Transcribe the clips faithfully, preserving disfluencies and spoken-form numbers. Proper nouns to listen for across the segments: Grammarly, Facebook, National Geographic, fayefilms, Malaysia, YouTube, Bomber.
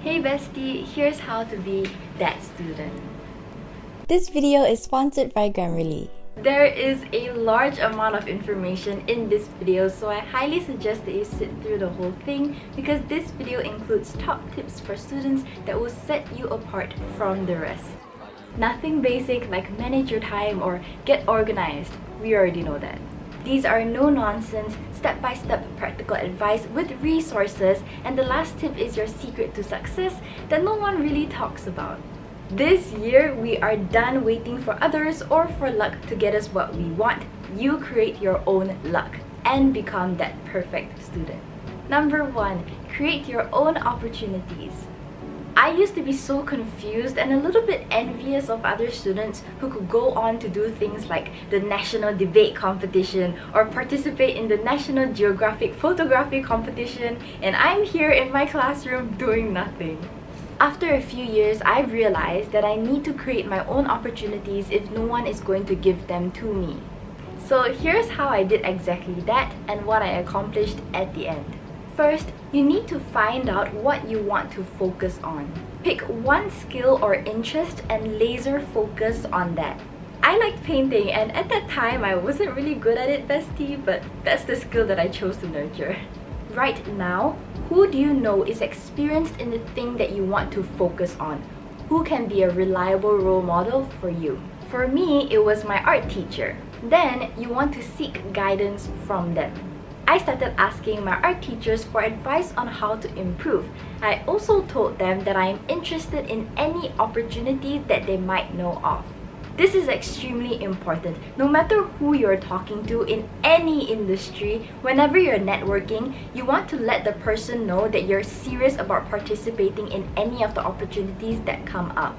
Hey bestie, here's how to be that student. This video is sponsored by Grammarly. There is a large amount of information in this video, so I highly suggest that you sit through the whole thing because this video includes top tips for students that will set you apart from the rest. Nothing basic like manage your time or get organized, we already know that. These are no-nonsense, step-by-step practical advice with resources, and the last tip is your secret to success that no one really talks about. This year, we are done waiting for others or for luck to get us what we want. You create your own luck and become that perfect student. Number one, create your own opportunities. I used to be so confused and a little bit envious of other students who could go on to do things like the national debate competition or participate in the National Geographic photography competition, and I'm here in my classroom doing nothing. After a few years, I've realized that I need to create my own opportunities if no one is going to give them to me. So here's how I did exactly that and what I accomplished at the end. First, you need to find out what you want to focus on. Pick one skill or interest and laser focus on that. I liked painting, and at that time I wasn't really good at it, bestie, but that's the skill that I chose to nurture. Right now, who do you know is experienced in the thing that you want to focus on? Who can be a reliable role model for you? For me, it was my art teacher. Then, you want to seek guidance from them. I started asking my art teachers for advice on how to improve. I also told them that I am interested in any opportunities that they might know of. This is extremely important. No matter who you're talking to in any industry, whenever you're networking, you want to let the person know that you're serious about participating in any of the opportunities that come up.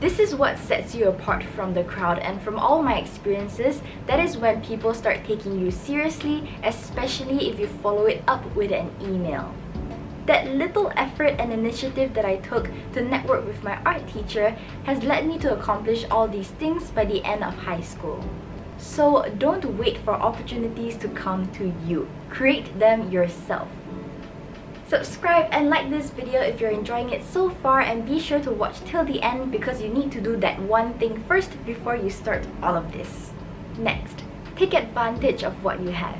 This is what sets you apart from the crowd, and from all my experiences, that is when people start taking you seriously, especially if you follow it up with an email. That little effort and initiative that I took to network with my art teacher has led me to accomplish all these things by the end of high school. So don't wait for opportunities to come to you. Create them yourself. Subscribe and like this video if you're enjoying it so far, and be sure to watch till the end because you need to do that one thing first before you start all of this. Next, take advantage of what you have.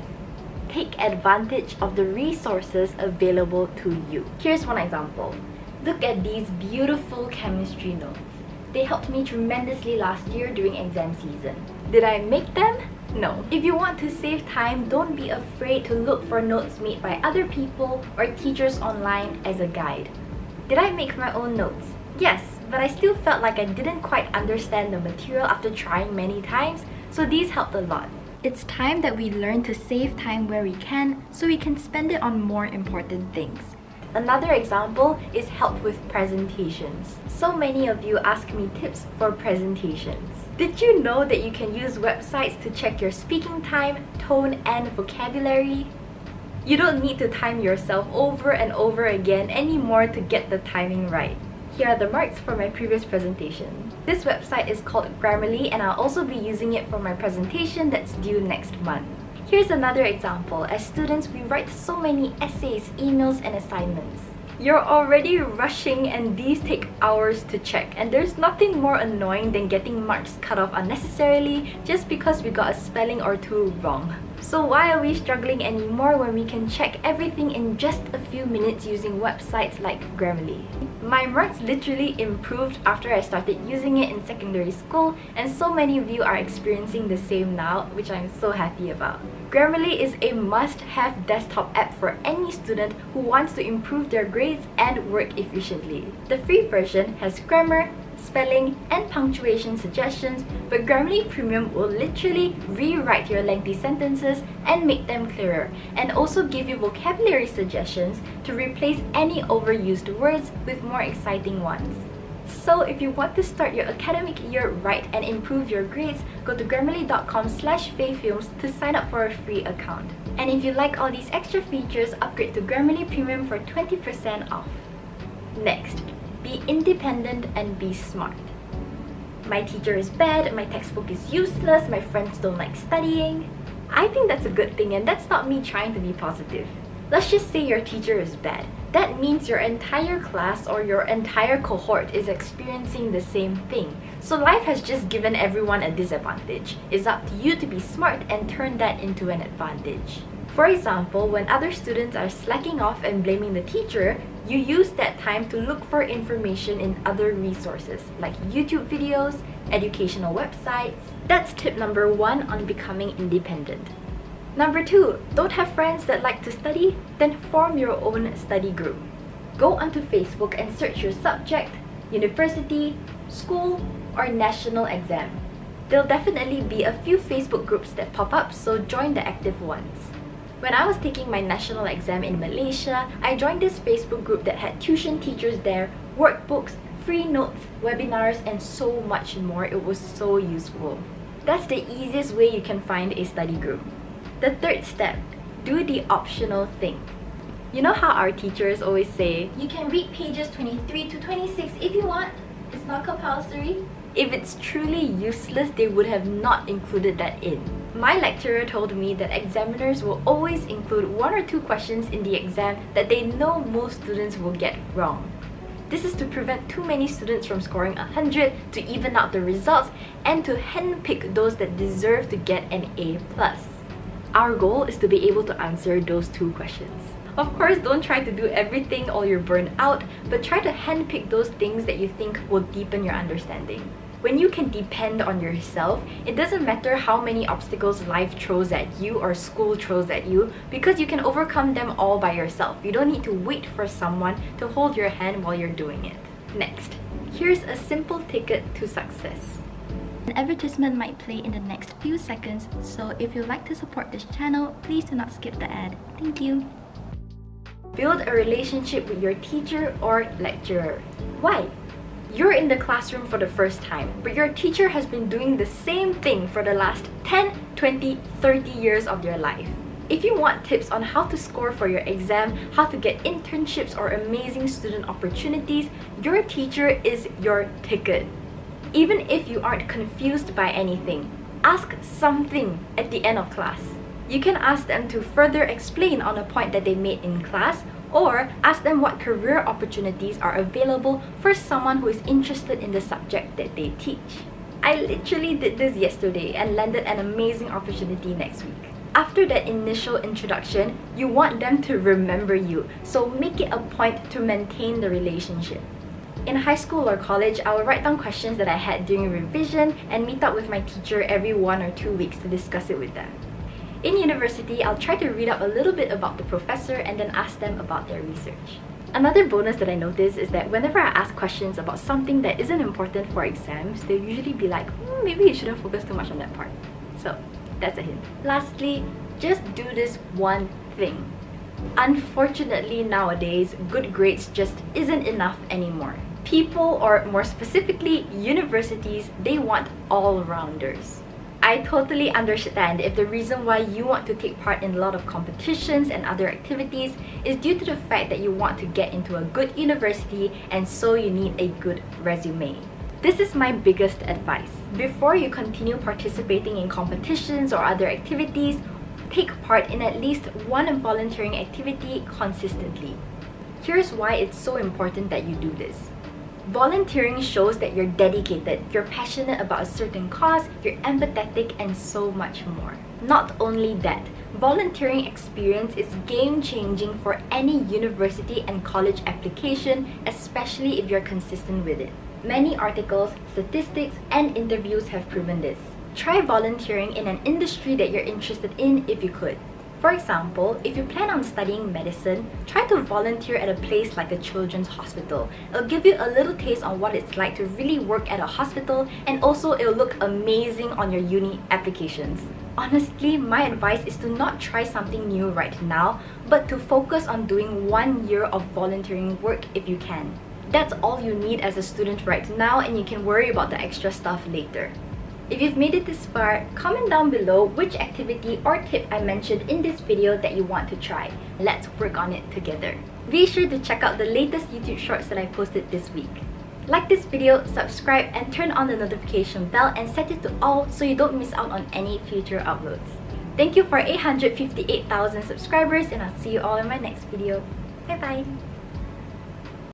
Take advantage of the resources available to you. Here's one example. Look at these beautiful chemistry notes. They helped me tremendously last year during exam season. Did I make them? No. If you want to save time, don't be afraid to look for notes made by other people or teachers online as a guide. Did I make my own notes? Yes, but I still felt like I didn't quite understand the material after trying many times, so these helped a lot. It's time that we learn to save time where we can so we can spend it on more important things. Another example is help with presentations. So many of you ask me tips for presentations. Did you know that you can use websites to check your speaking time, tone, and vocabulary? You don't need to time yourself over and over again anymore to get the timing right. Here are the marks for my previous presentation. This website is called Grammarly, and I'll also be using it for my presentation that's due next month. Here's another example. As students, we write so many essays, emails, and assignments. You're already rushing, and these take hours to check, and there's nothing more annoying than getting marks cut off unnecessarily just because we got a spelling or two wrong. So why are we struggling anymore when we can check everything in just a few minutes using websites like Grammarly? My marks literally improved after I started using it in secondary school, and so many of you are experiencing the same now, which I'm so happy about. Grammarly is a must-have desktop app for any student who wants to improve their grades and work efficiently. The free version has grammar, spelling, and punctuation suggestions, but Grammarly Premium will literally rewrite your lengthy sentences and make them clearer, and also give you vocabulary suggestions to replace any overused words with more exciting ones. So if you want to start your academic year right and improve your grades, go to grammarly dot com slash fayfilms to sign up for a free account. And if you like all these extra features, upgrade to Grammarly Premium for twenty percent off. Next, be independent and be smart. My teacher is bad, my textbook is useless, my friends don't like studying. I think that's a good thing, and that's not me trying to be positive. Let's just say your teacher is bad. That means your entire class or your entire cohort is experiencing the same thing. So life has just given everyone a disadvantage. It's up to you to be smart and turn that into an advantage. For example, when other students are slacking off and blaming the teacher, you use that time to look for information in other resources like YouTube videos, educational websites. That's tip number one on becoming independent. Number two, don't have friends that like to study? Then form your own study group. Go onto Facebook and search your subject, university, school, or national exam. There'll definitely be a few Facebook groups that pop up, so join the active ones. When I was taking my national exam in Malaysia, I joined this Facebook group that had tuition teachers there, workbooks, free notes, webinars, and so much more. It was so useful. That's the easiest way you can find a study group. The third step, do the optional thing. You know how our teachers always say, you can read pages twenty-three to twenty-six if you want, it's not compulsory. If it's truly useless, they would have not included that in. My lecturer told me that examiners will always include one or two questions in the exam that they know most students will get wrong. This is to prevent too many students from scoring one hundred, to even out the results, and to handpick those that deserve to get an A plus. Our goal is to be able to answer those two questions. Of course, don't try to do everything or you're burned out, but try to handpick those things that you think will deepen your understanding. When you can depend on yourself, it doesn't matter how many obstacles life throws at you or school throws at you, because you can overcome them all by yourself. You don't need to wait for someone to hold your hand while you're doing it. Next, here's a simple ticket to success. An advertisement might play in the next few seconds, so if you'd like to support this channel, please do not skip the ad. Thank you! Build a relationship with your teacher or lecturer. Why? You're in the classroom for the first time, but your teacher has been doing the same thing for the last ten, twenty, thirty years of your life. If you want tips on how to score for your exam, how to get internships or amazing student opportunities, your teacher is your ticket. Even if you aren't confused by anything, ask something at the end of class. You can ask them to further explain on a point that they made in class, or ask them what career opportunities are available for someone who is interested in the subject that they teach. I literally did this yesterday and landed an amazing opportunity next week. After that initial introduction, you want them to remember you, so make it a point to maintain the relationship. In high school or college, I would write down questions that I had during revision and meet up with my teacher every one or two weeks to discuss it with them. In university, I'll try to read up a little bit about the professor and then ask them about their research. Another bonus that I noticed is that whenever I ask questions about something that isn't important for exams, they'll usually be like, mm, maybe you shouldn't focus too much on that part. So that's a hint. Lastly, just do this one thing. Unfortunately, nowadays, good grades just isn't enough anymore. People, or more specifically, universities, they want all-rounders. I totally understand if the reason why you want to take part in a lot of competitions and other activities is due to the fact that you want to get into a good university, and so you need a good resume. This is my biggest advice. Before you continue participating in competitions or other activities, take part in at least one volunteering activity consistently. Here's why it's so important that you do this. Volunteering shows that you're dedicated, you're passionate about a certain cause, you're empathetic, and so much more. Not only that, volunteering experience is game-changing for any university and college application, especially if you're consistent with it. Many articles, statistics, and interviews have proven this. Try volunteering in an industry that you're interested in if you could. For example, if you plan on studying medicine, try to volunteer at a place like a children's hospital. It'll give you a little taste on what it's like to really work at a hospital, and also it'll look amazing on your uni applications. Honestly, my advice is to not try something new right now, but to focus on doing one year of volunteering work if you can. That's all you need as a student right now, and you can worry about the extra stuff later. If you've made it this far, comment down below which activity or tip I mentioned in this video that you want to try. Let's work on it together. Be sure to check out the latest YouTube shorts that I posted this week. Like this video, subscribe, and turn on the notification bell and set it to all so you don't miss out on any future uploads. Thank you for eight hundred fifty-eight thousand subscribers, and I'll see you all in my next video. Bye bye!